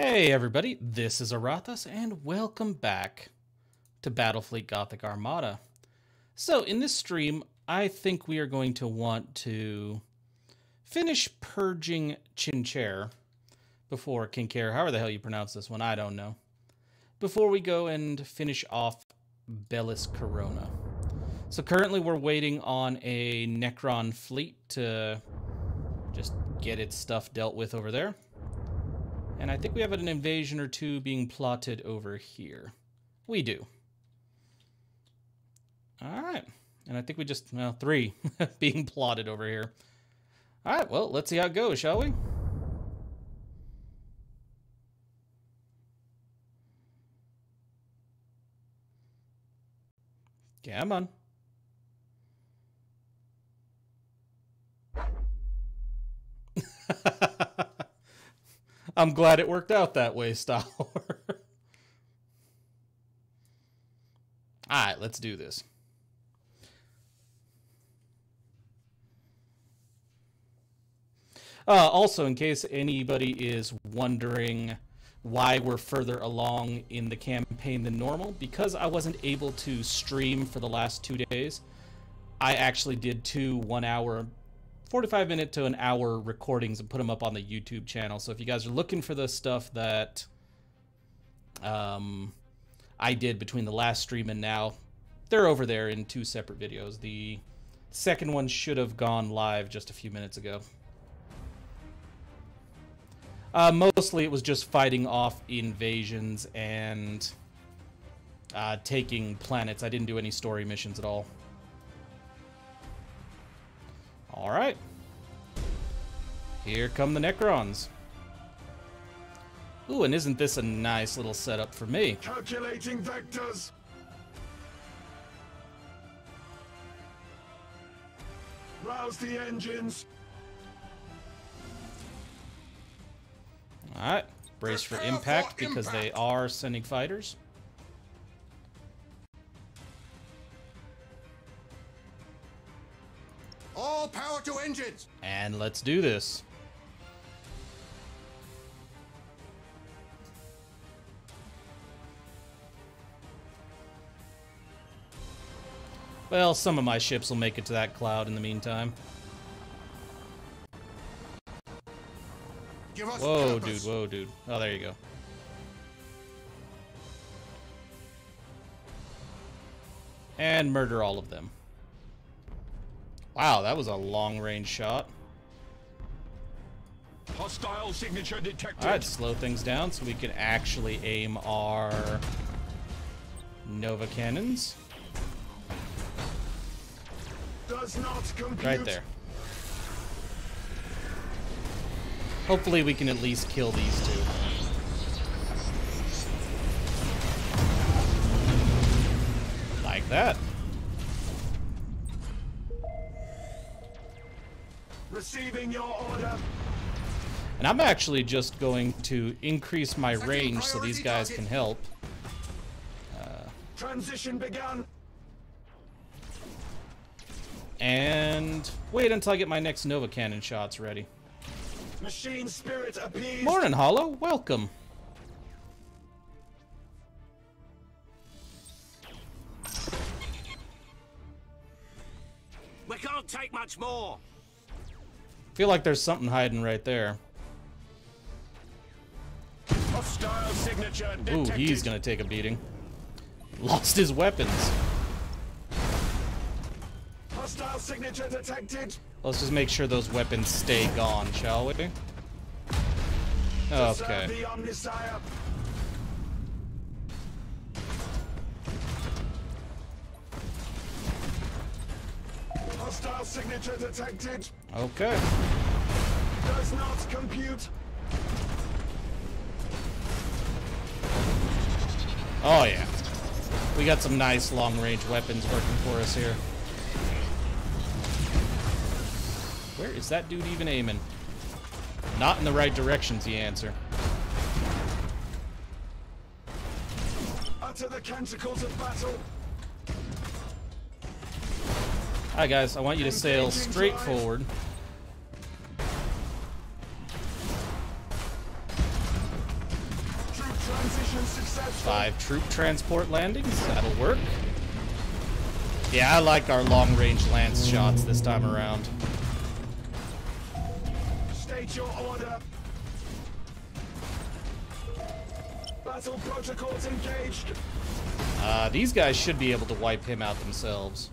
Hey everybody, this is Aurathas, and welcome back to Battlefleet Gothic Armada. So in this stream, I think we are going to want to finish purging Chinchare before Kinker, however the hell you pronounce this one, I don't know, before we go and finish off Bellis Corona. So currently we're waiting on a Necron fleet to just get its stuff dealt with over there. And I think we have an invasion or two being plotted over here. We do. All right. And I think we just, well, three being plotted over here. All right, well, let's see how it goes, shall we? Come on. I'm glad it worked out that way, Star. Alright, let's do this. Also, in case anybody is wondering why we're further along in the campaign than normal, because I wasn't able to stream for the last 2 days, I actually did two 1-hour 45-minute to an hour recordings and put them up on the YouTube channel. So if you guys are looking for the stuff that I did between the last stream and now, they're over there in two separate videos. The second one should have gone live just a few minutes ago. Mostly it was just fighting off invasions and taking planets. I didn't do any story missions at all. All right, here come the Necrons. Ooh, and isn't this a nice little setup for me? Calculating vectors. Rouse the engines. All right, brace for impact because they are sending fighters. All power to engines! And let's do this. Well, some of my ships will make it to that cloud in the meantime. Give us whoa, purpose. Dude, whoa, dude. Oh, there you go. And murder all of them. Wow, that was a long-range shot. Hostile signature detected. All right, slow things down so we can actually aim our Nova cannons. Does not compute. Right there. Hopefully we can at least kill these two. Like that. Receiving your order. And I'm actually just going to increase my range so these guys can help. Transition begun. And wait until I get my next Nova Cannon shots ready. Machine spirit appeased. Morning, Hollow. Welcome. We can't take much more. I feel like there's something hiding right there. Hostile signature detected. Ooh, he's gonna take a beating. Lost his weapons. Hostile signature detected. Let's just make sure those weapons stay gone, shall we? Okay. The Omnissiah. Hostile signature detected. Okay. Does not compute. Oh yeah. We got some nice long-range weapons working for us here. Where is that dude even aiming? Not in the right direction's the answer. Utter the canticles of battle. All right, guys, I want you to sail straight forward. 5 troop transport landings, that'll work. Yeah, I like our long-range lance shots this time around. State your order. Battle protocols engaged. These guys should be able to wipe him out themselves.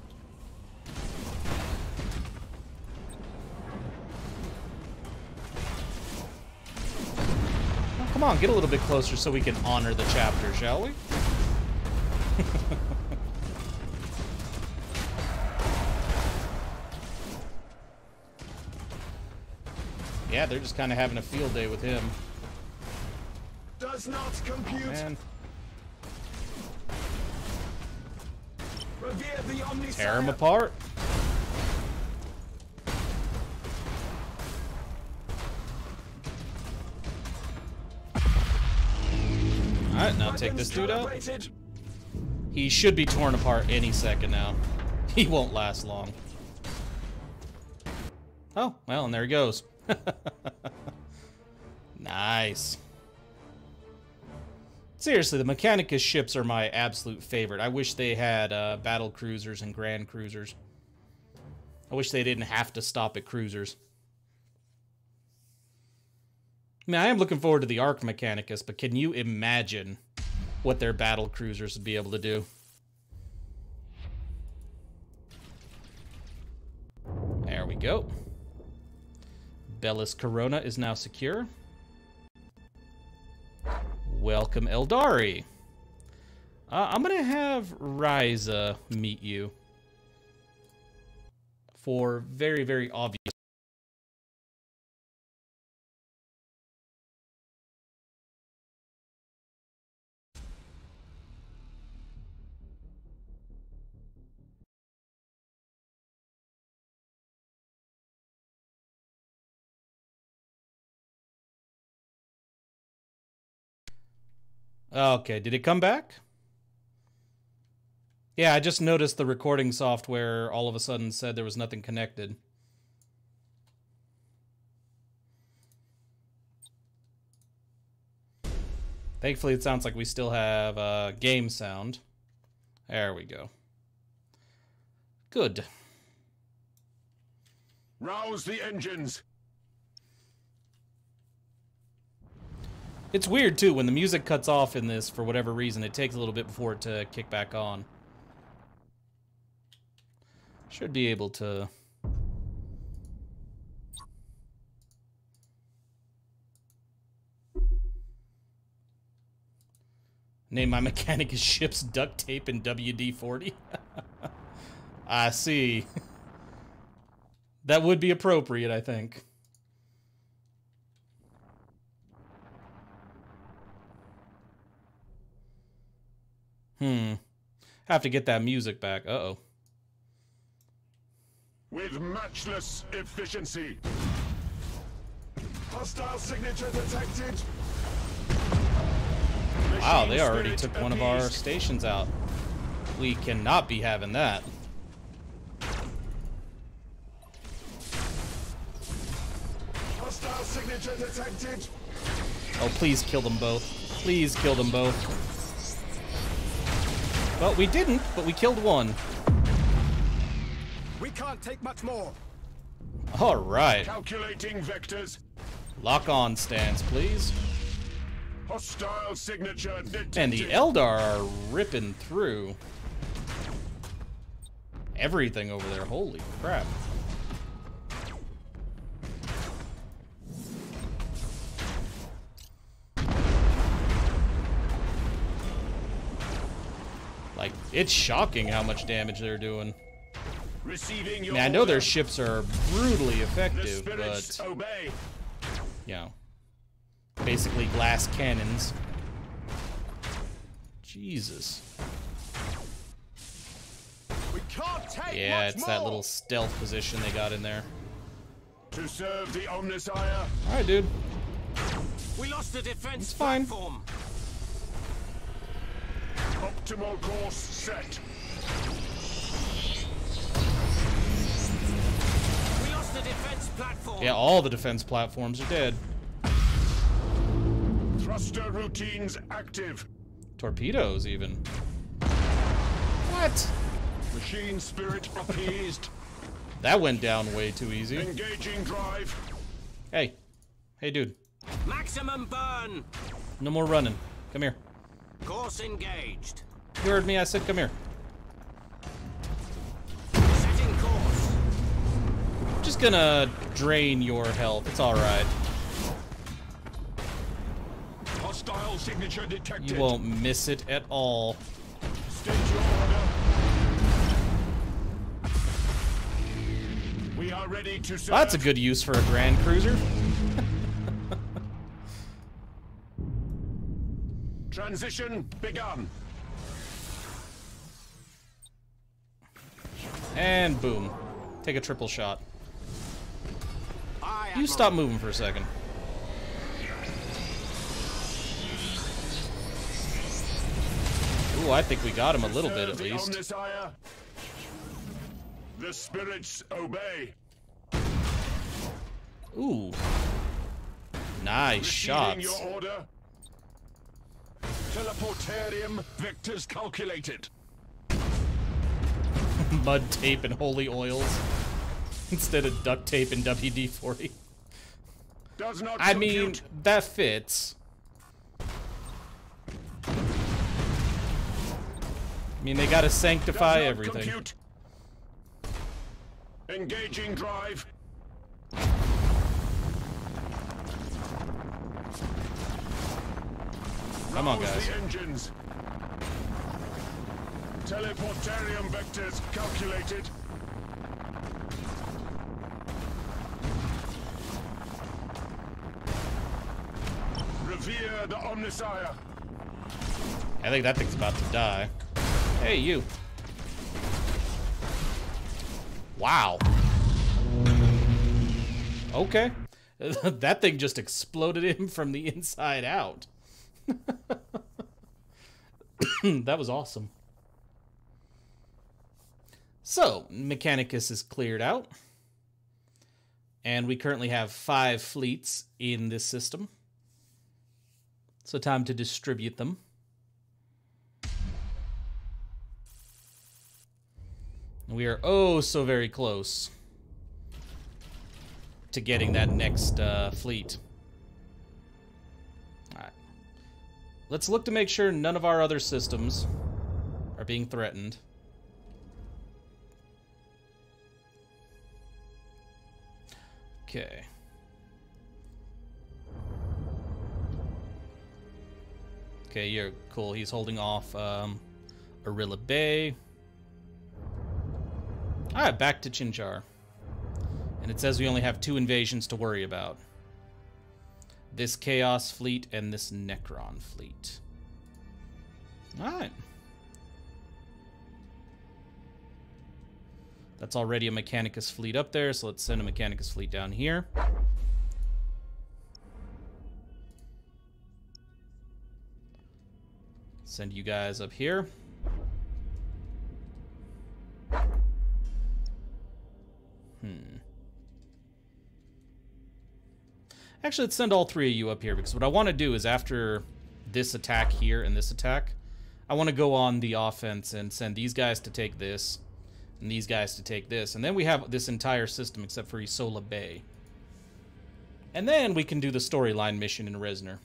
Come on, get a little bit closer so we can honor the chapter, shall we? Yeah, they're just kind of having a field day with him. Does not compute. Man. Revere the Omnissiah. Tear him apart. Alright, now take this dude out. He should be torn apart any second now. He won't last long. Oh, well, and there he goes. Nice. Seriously, the Mechanicus ships are my absolute favorite. I wish they had battle cruisers and grand cruisers. I wish they didn't have to stop at cruisers. I mean, I am looking forward to the Arc Mechanicus, but can you imagine what their battle cruisers would be able to do? There we go. Bellis Corona is now secure. Welcome, Eldari. I'm going to have Ryza meet you for very, very obvious. Okay, did it come back? Yeah, I just noticed the recording software all of a sudden said there was nothing connected. Thankfully, it sounds like we still have game sound. There we go. Good. Rouse the engines. It's weird, too, when the music cuts off in this, for whatever reason, it takes a little bit before it to kick back on. Should be able to... Name my Mechanicus ships Duct Tape and WD-40. I see. That would be appropriate, I think. Have to get that music back. Uh-oh. With matchless efficiency. Hostile signature detected. Wow, they already took one of our stations out. We cannot be having that. Hostile signature detected. Oh, please kill them both. Please kill them both. Well, we didn't, but we killed one. We can't take much more. All right. Calculating vectors. Lock on stance, please. Hostile signature detected. And the Eldar are ripping through everything over there. Holy crap. Like, it's shocking how much damage they're doing. I mean, I know their ships are brutally effective, but... Obey. You know, basically glass cannons. Jesus. We can't take yeah, it's that little stealth position they got in there. To serve the Omnissiah. Alright, dude. We lost the defense platform. Optimal course set. We lost the defense platform. Yeah, all the defense platforms are dead. Thruster routines active. Torpedoes, even. What? Machine spirit appeased. That went down way too easy. Engaging drive. Hey. Hey, dude. Maximum burn. No more running. Come here. Course engaged. You heard me. I said come here. Setting course. I'm just gonna drain your health. It's all right. Hostile signature detected. You won't miss it at all. State your order. We are ready to serve. That's a good use for a Grand Cruiser. Transition begun. And boom. Take a triple shot. You stop moving for a second. Ooh, I think we got him a little bit at least. The spirits obey. Ooh. Nice shot. Teleportarium vectors calculated. Mud tape and holy oils instead of duct tape and WD-40. Does not I mean, that fits. I mean, they gotta sanctify everything. Compute. Engaging drive. Come on, guys. The engines. Teleportarium vectors calculated. Revere the Omnissiah. I think that thing's about to die. Hey, you. Wow. Okay. That thing just exploded him from the inside out. That was awesome. So, Mechanicus is cleared out. And we currently have 5 fleets in this system. So time to distribute them. We are oh so very close to getting that next fleet. Let's look to make sure none of our other systems are being threatened. Okay. Okay, you're cool. He's holding off Arilla Bay. Alright, back to Chinchare. And it says we only have 2 invasions to worry about. This Chaos Fleet and this Necron Fleet. Alright. That's already a Mechanicus Fleet up there, so let's send a Mechanicus Fleet down here. Send you guys up here. Actually, let's send all 3 of you up here, because what I want to do is after this attack here and this attack, I want to go on the offense and send these guys to take this, and these guys to take this, and then we have this entire system except for Isola Bay. And then we can do the storyline mission in Reznor.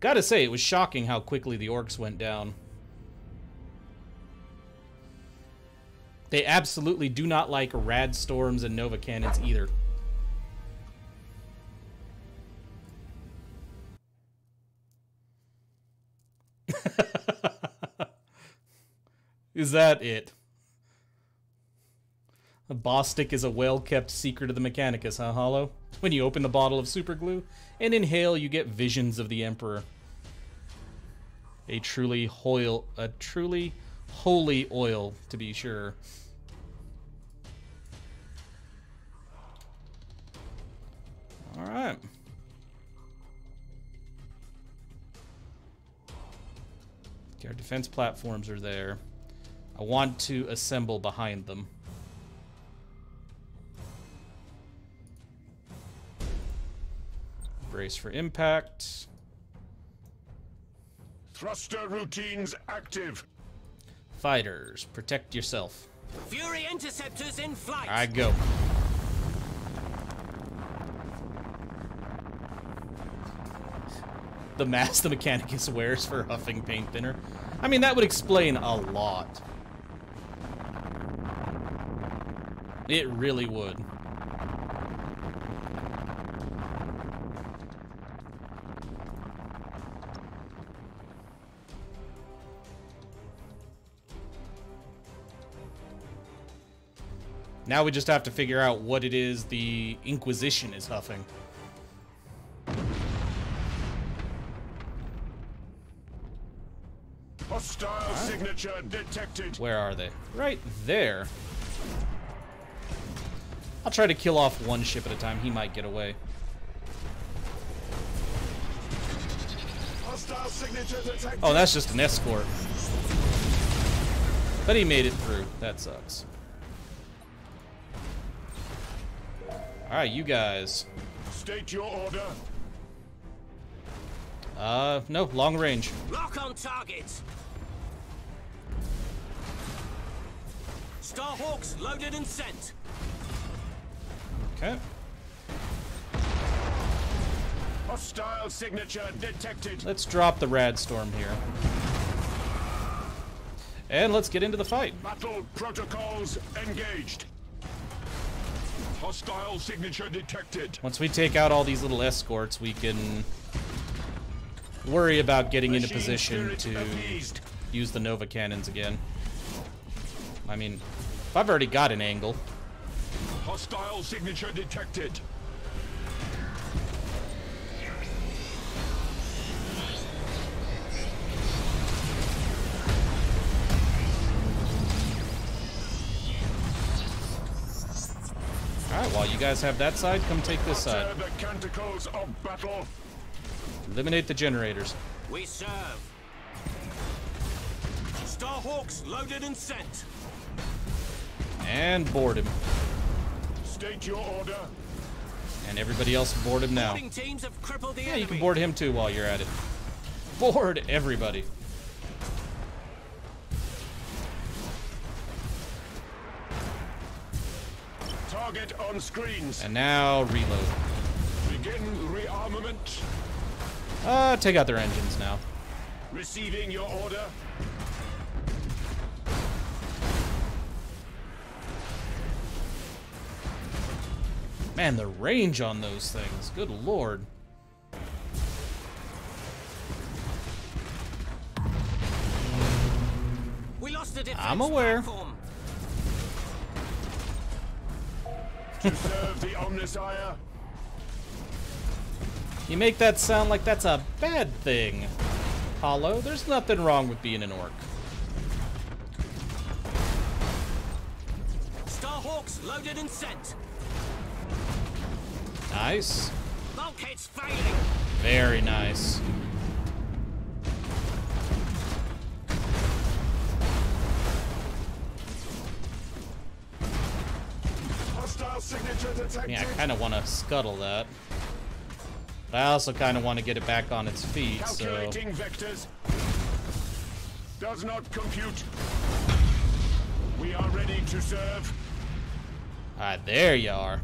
Gotta say, it was shocking how quickly the orcs went down. They absolutely do not like rad storms and Nova cannons either. Is that it? A Bostic is a well-kept secret of the Mechanicus, huh, Hollow? When you open the bottle of superglue and inhale, you get visions of the Emperor. A truly holy oil, to be sure. All right. Okay, our defense platforms are there. I want to assemble behind them. Brace for impact. Thruster routines active. Fighters, protect yourself. Fury interceptors in flight. I go. The mask the Mechanicus wears for huffing paint thinner. I mean, that would explain a lot. It really would. Now we just have to figure out what it is the Inquisition is huffing. Hostile signature detected. Where are they? Right there. I'll try to kill off one ship at a time. He might get away. Hostile signature detected. Oh, that's just an escort. But he made it through. That sucks. Alright, you guys. State your order. No, long range. Lock on targets. Starhawks loaded and sent. Okay. Hostile signature detected. Let's drop the Radstorm here. And let's get into the fight. Battle protocols engaged. Hostile signature detected. Once we take out all these little escorts, we can worry about getting machine into position to appeased. Use the Nova cannons again. I mean, if I've already got an angle. Hostile signature detected. Alright, while you guys have that side, come take this side. The canticles of battle. Eliminate the generators. We serve. Starhawks loaded and sent. And board him. State your order. And everybody else board him now. Teams have crippled the enemy. You can board him too while you're at it. Board everybody. Target on screens. And now reload. Begin rearmament. Take out their engines now. Receiving your order. Man, the range on those things. Good lord. We lost the defense. I'm aware. Platform. To serve the Omnissiah. You make that sound like that's a bad thing, Hollow. There's nothing wrong with being an orc. Starhawks loaded and sent. Nice. Bulkheads failing. Very nice. Yeah, I kind of want to scuttle that. But I also kind of want to get it back on its feet, so... Calculating vectors. Does not compute. We are ready to serve. Alright, there you are.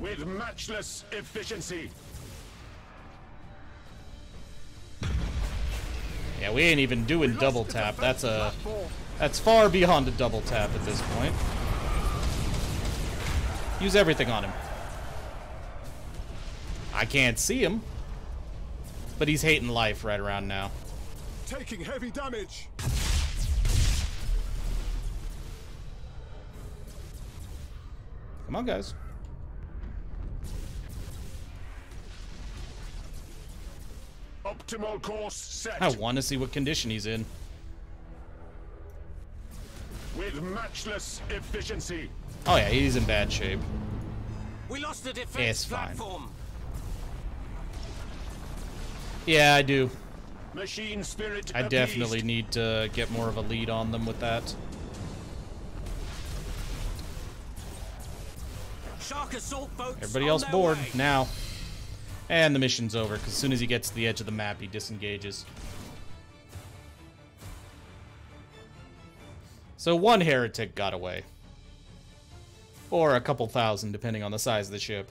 With matchless efficiency. Yeah, we ain't even doing double tap. That's far beyond a double tap at this point. Use everything on him. I can't see him, but he's hating life right around now. Taking heavy damage. Come on, guys. Optimal course set. I want to see what condition he's in. With matchless efficiency. Oh yeah, he's in bad shape. We lost the defense platform. Yeah, I do. Machine spirit. I definitely need to get more of a lead on them with that. Shark assault boats. Everybody else board now. And the mission's over, because as soon as he gets to the edge of the map, he disengages. So one heretic got away. Or a couple thousand, depending on the size of the ship.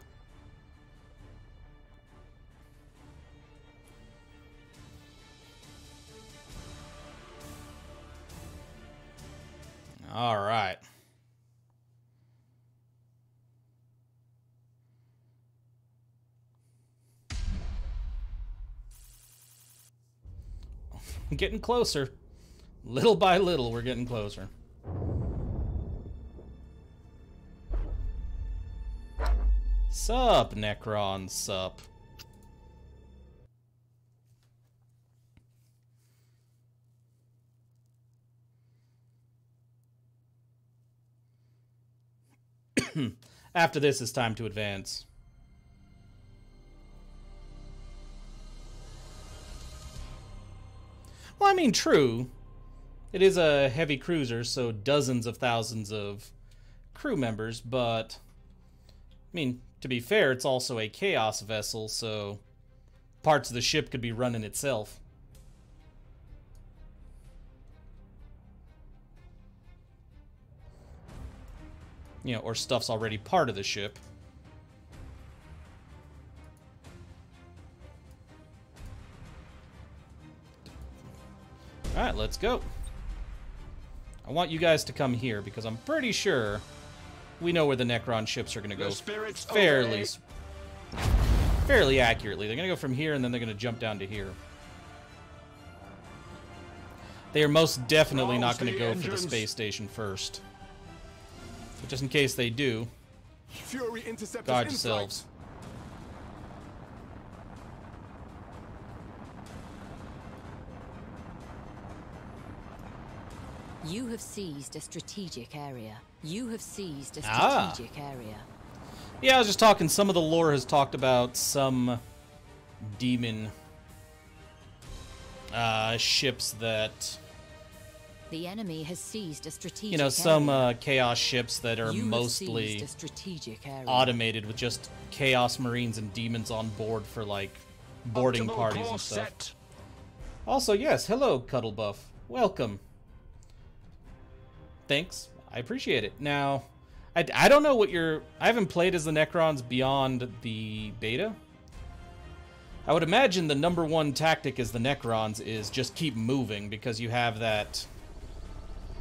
All right. Getting closer. Little by little, we're getting closer. Sup, Necron, sup. After this, it's time to advance. Well, I mean, true. It is a heavy cruiser, so dozens of thousands of crew members, but... I mean, to be fair, it's also a chaos vessel, so parts of the ship could be running itself. You know, or stuff's already part of the ship. Alright, let's go. I want you guys to come here, because I'm pretty sure... we know where the Necron ships are going to go fairly accurately. They're going to go from here, and then they're going to jump down to here. They are most definitely not going to go for the space station first. But just in case they do, guard yourselves. You have seized a strategic area. You have seized a strategic area. Yeah, I was just talking. Some of the lore has talked about some demon ships that... the enemy has seized a strategic area. You know, some chaos ships that are mostly automated with just chaos marines and demons on board for, like, boarding parties and stuff. Also, yes, hello, Cuddlebuff. Welcome. Thanks. I appreciate it. Now, I don't know what your... I haven't played as the Necrons beyond the beta. I would imagine the number one tactic as the Necrons is just keep moving because you have that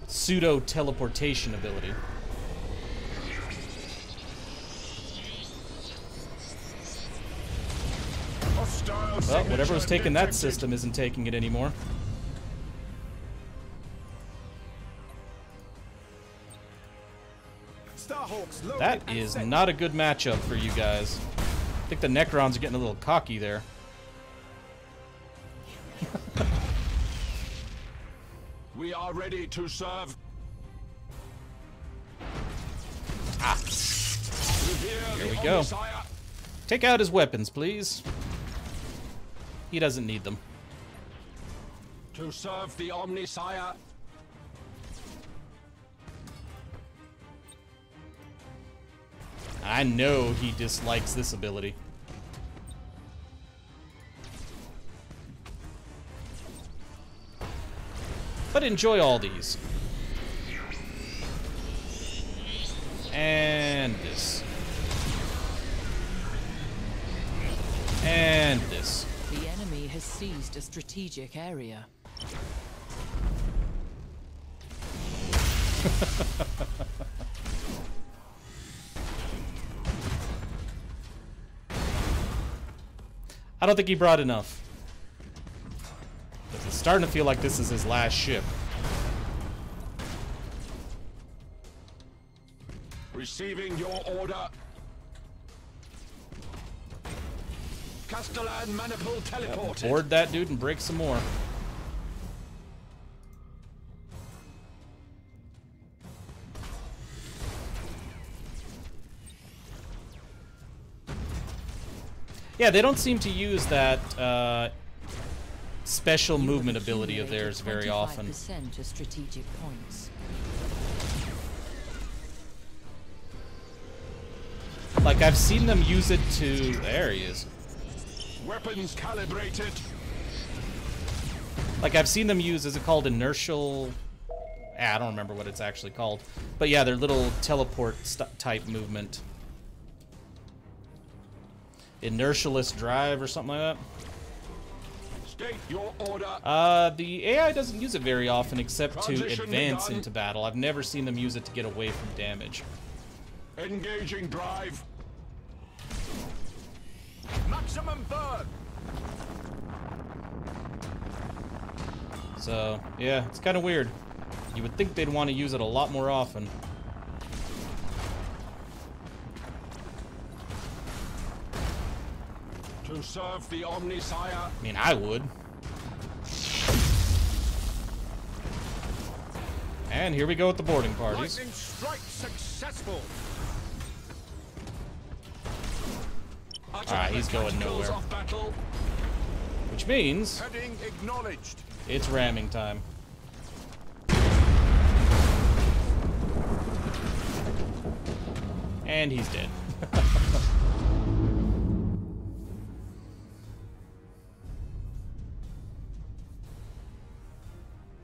pseudo-teleportation ability. Well, whatever was taking that system isn't taking it anymore. That is not a good matchup for you guys. I think the Necrons are getting a little cocky there. We are ready to serve. Ah. Here we go. Take out his weapons, please. He doesn't need them. To serve the Omnissiah. I know he dislikes this ability. But enjoy all these. And this. And this. The enemy has seized a strategic area. I don't think he brought enough. It's starting to feel like this is his last ship. Receiving your order. Castellan manifold teleport. Yep, board that dude and break some more. Yeah, they don't seem to use that special movement ability of theirs very often. Of strategic points. Like, I've seen them use it to... There he is. Weapons calibrated. Like, I've seen them use, is it called inertial? I don't remember what it's actually called. But yeah, they're little teleport type movement. Inertialist drive or something like that. State your order. The AI doesn't use it very often except to advance into battle. I've never seen them use it to get away from damage. Engaging drive. Maximum burn. So, yeah, it's kind of weird. You would think they'd want to use it a lot more often. To serve the Omnissiah. I mean, I would. And here we go with the boarding parties. Lightning strike successful. Alright, he's going nowhere. Which means it's ramming time. And he's dead.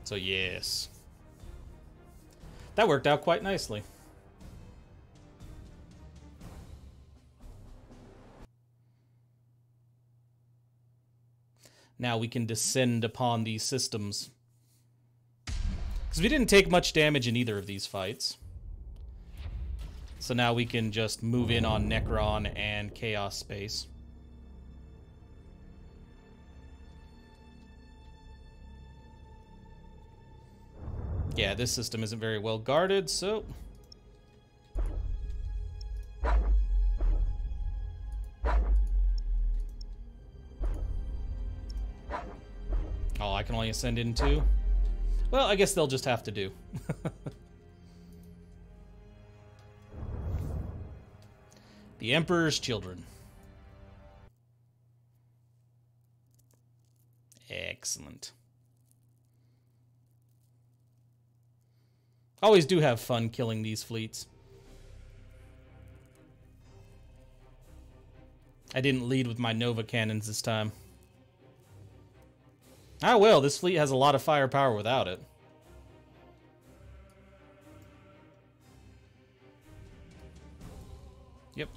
So yes. That worked out quite nicely. Now we can descend upon these systems. Because we didn't take much damage in either of these fights. So now we can just move in on Necron and Chaos Space. Yeah, this system isn't very well guarded, so... Oh, I can only ascend in two? Well, I guess they'll just have to do. The Emperor's Children. Excellent. Always do have fun killing these fleets. I didn't lead with my Nova cannons this time. I will. This fleet has a lot of firepower without it. Yep.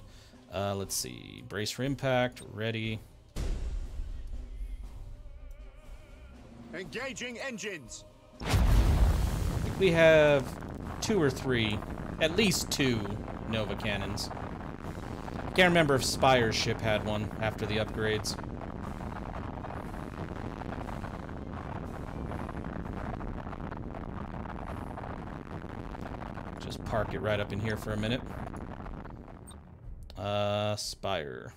Let's see. Brace for impact. Ready. Engaging engines. We have two or three, at least two Nova cannons. Can't remember if Spire's ship had one after the upgrades. Just park it right up in here for a minute. Spire.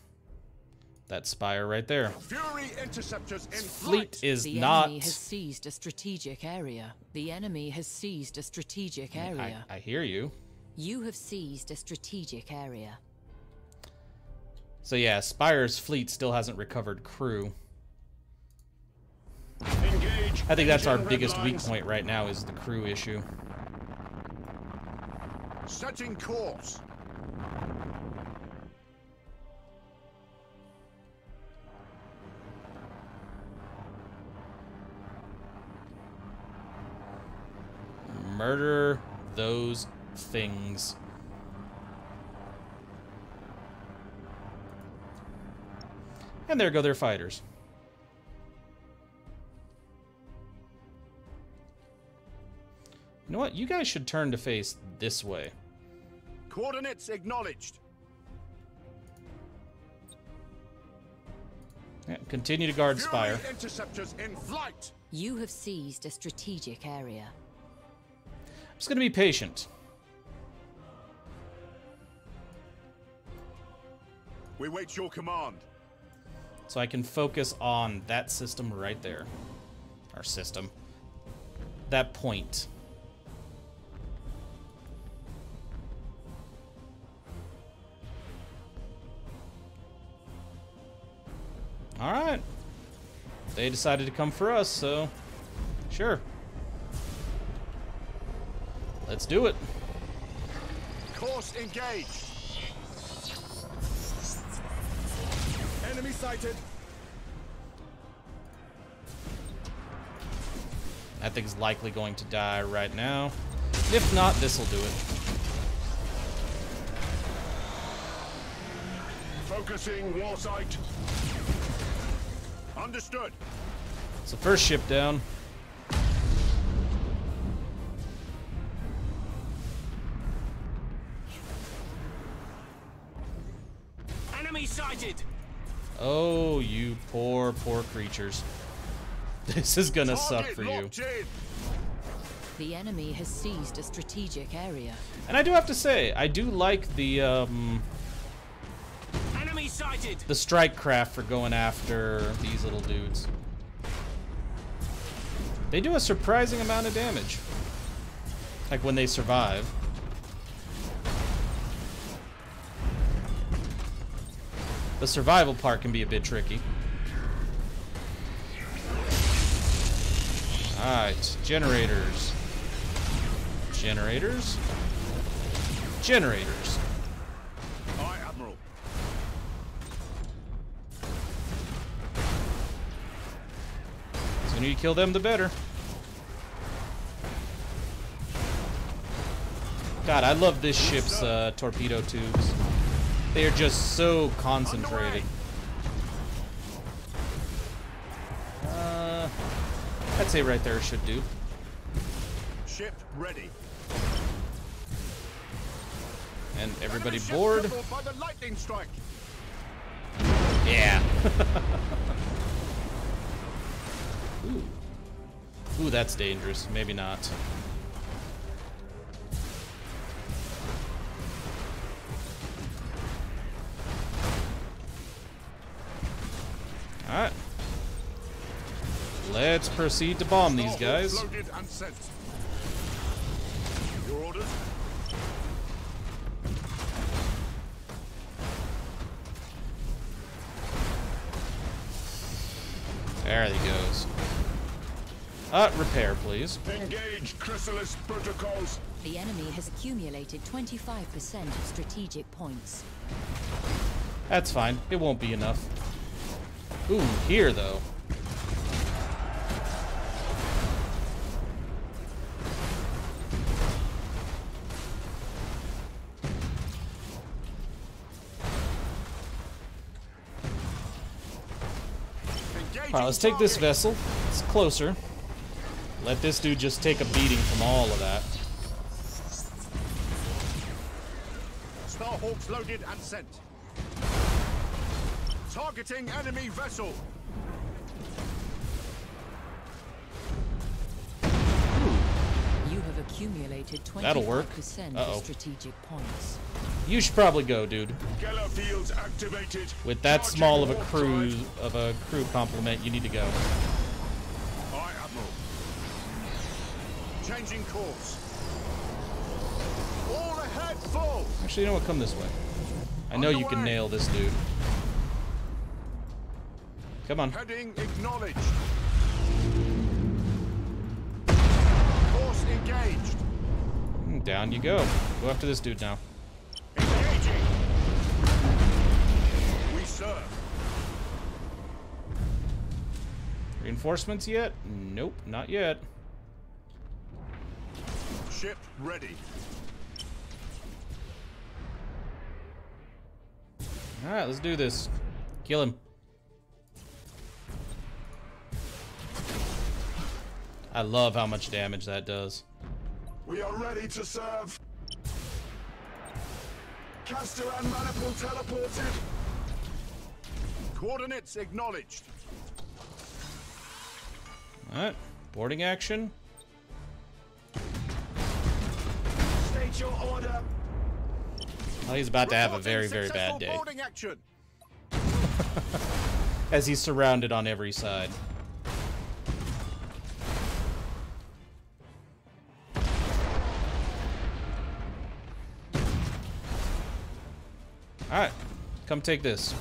That Spire right there. Fury interceptors in fleet is not. The enemy has seized a strategic area. The enemy has seized a strategic area. I hear you. You have seized a strategic area. So yeah, Spire's fleet still hasn't recovered crew. Engage. I think that's our biggest weak point right now is the crew issue. Setting course. Murder those things. And there go their fighters. You know what? You guys should turn to face this way. Coordinates acknowledged. Yeah, continue to guard Spire. Interceptors in flight. You have seized a strategic area. I'm just going to be patient. We wait your command. So I can focus on that system right there. Our system. That point. Alright. They decided to come for us, so... Sure. Let's do it. Course engaged. Enemy sighted. That thing's likely going to die right now. If not, this'll do it. Focusing warsight. Understood. So first ship down. Enemy sighted. Oh, you poor, poor creatures. This is gonna suck for you. The enemy has seized a strategic area. And I do have to say, I do like the enemy sighted. The strike craft for going after these little dudes. They do a surprising amount of damage. Like when they survive. The survival part can be a bit tricky. Alright, generators. Generators. Generators. Aye, Admiral. The sooner you kill them, the better. God, I love this ship's torpedo tubes. They are just so concentrated. I'd say right there should do. Ship ready. And everybody board. By the lightning strike. Yeah. Ooh. Ooh, that's dangerous. Maybe not. Alright. Let's proceed to bomb these guys. Your orders. There he goes. Repair, please. Engage Chrysalis protocols. The enemy has accumulated 25% of strategic points. That's fine. It won't be enough. Ooh, here though. Alright, let's take this vessel. It's closer. Let this dude just take a beating from all of that. Starhawks loaded and sent. Targeting enemy vessel. You have accumulated 25% of strategic points. You should probably go, dude. With that small of a crew complement, you need to go. Aye, Admiral. Changing course. All ahead, full. Actually, you know what? Come this way. I know you can nail this dude. Come on. Heading acknowledged. Course engaged. And down you go. Go after this dude now. Reinforcements yet? Nope, not yet. Ship ready. All right, let's do this. Kill him. I love how much damage that does. We are ready to serve. Castellan manifold teleported. Coordinates acknowledged. Alright, boarding action. State your order. Oh, he's about to have a very, very bad day. As he's surrounded on every side. Alright, come take this.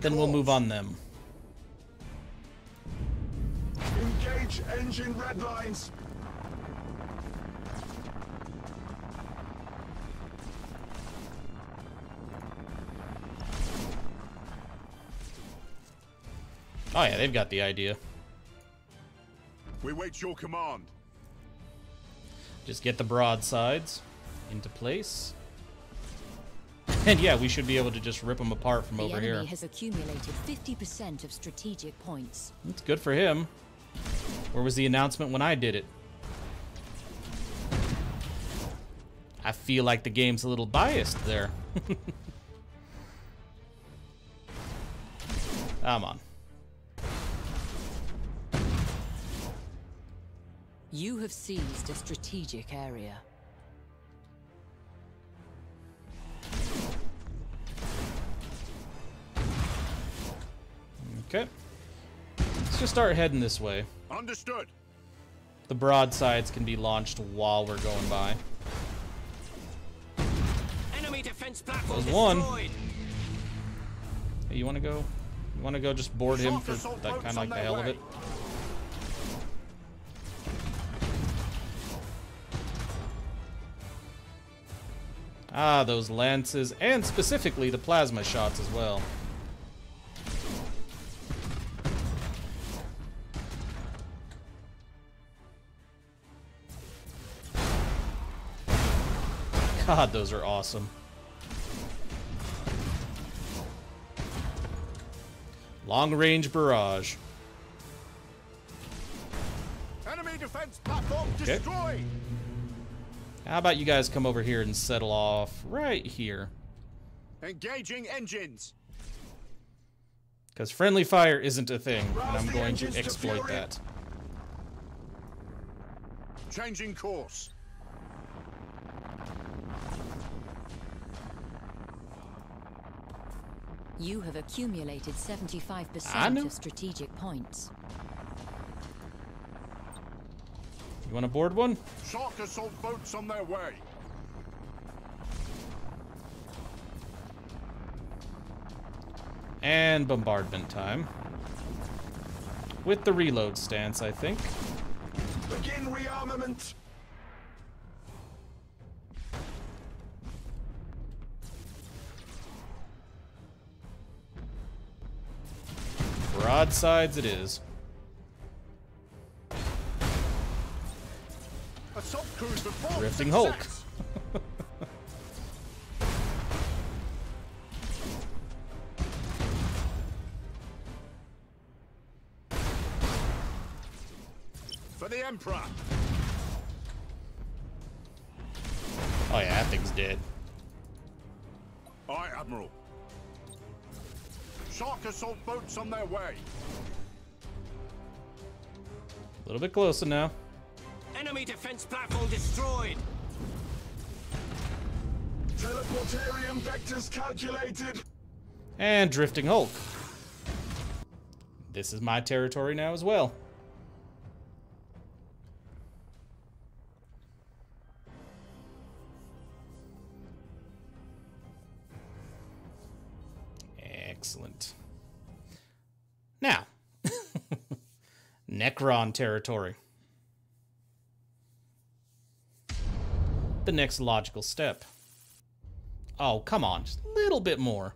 Then we'll move on them. Engage engine red lines. Oh yeah, they've got the idea. We wait your command. Just get the broadsides into place. And yeah, we should be able to just rip them apart from over here. The enemy has accumulated 50% of strategic points. That's good for him. Where was the announcement when I did it? I feel like the game's a little biased there. Come on. You have seized a strategic area. Okay. Let's just start heading this way. Understood. The broadsides can be launched while we're going by. Enemy defense platform destroyed. One. Hey, you want to go? You want to go just board him for that, kind of like the hell of it? Ah, those lances, and specifically the plasma shots as well. God, those are awesome. Long-range barrage. Enemy defense platform destroyed. How about you guys come over here and settle off right here? Engaging engines. Because friendly fire isn't a thing, and I'm going to exploit that. Changing course. You have accumulated 75% of strategic points. You want to board one? Shark assault boats on their way. And bombardment time. With the reload stance, I think. Begin rearmament. Broadsides it is. Assault cruise before Drifting Hulk. For the Emperor. Oh yeah, that thing's dead. Aye, Admiral. Shark assault boats on their way. A little bit closer now. Enemy defense platform destroyed. Teleportarium vectors calculated. And Drifting Hulk. This is my territory now as well. Excellent. Now, Necron territory. The next logical step. Oh, come on, just a little bit more.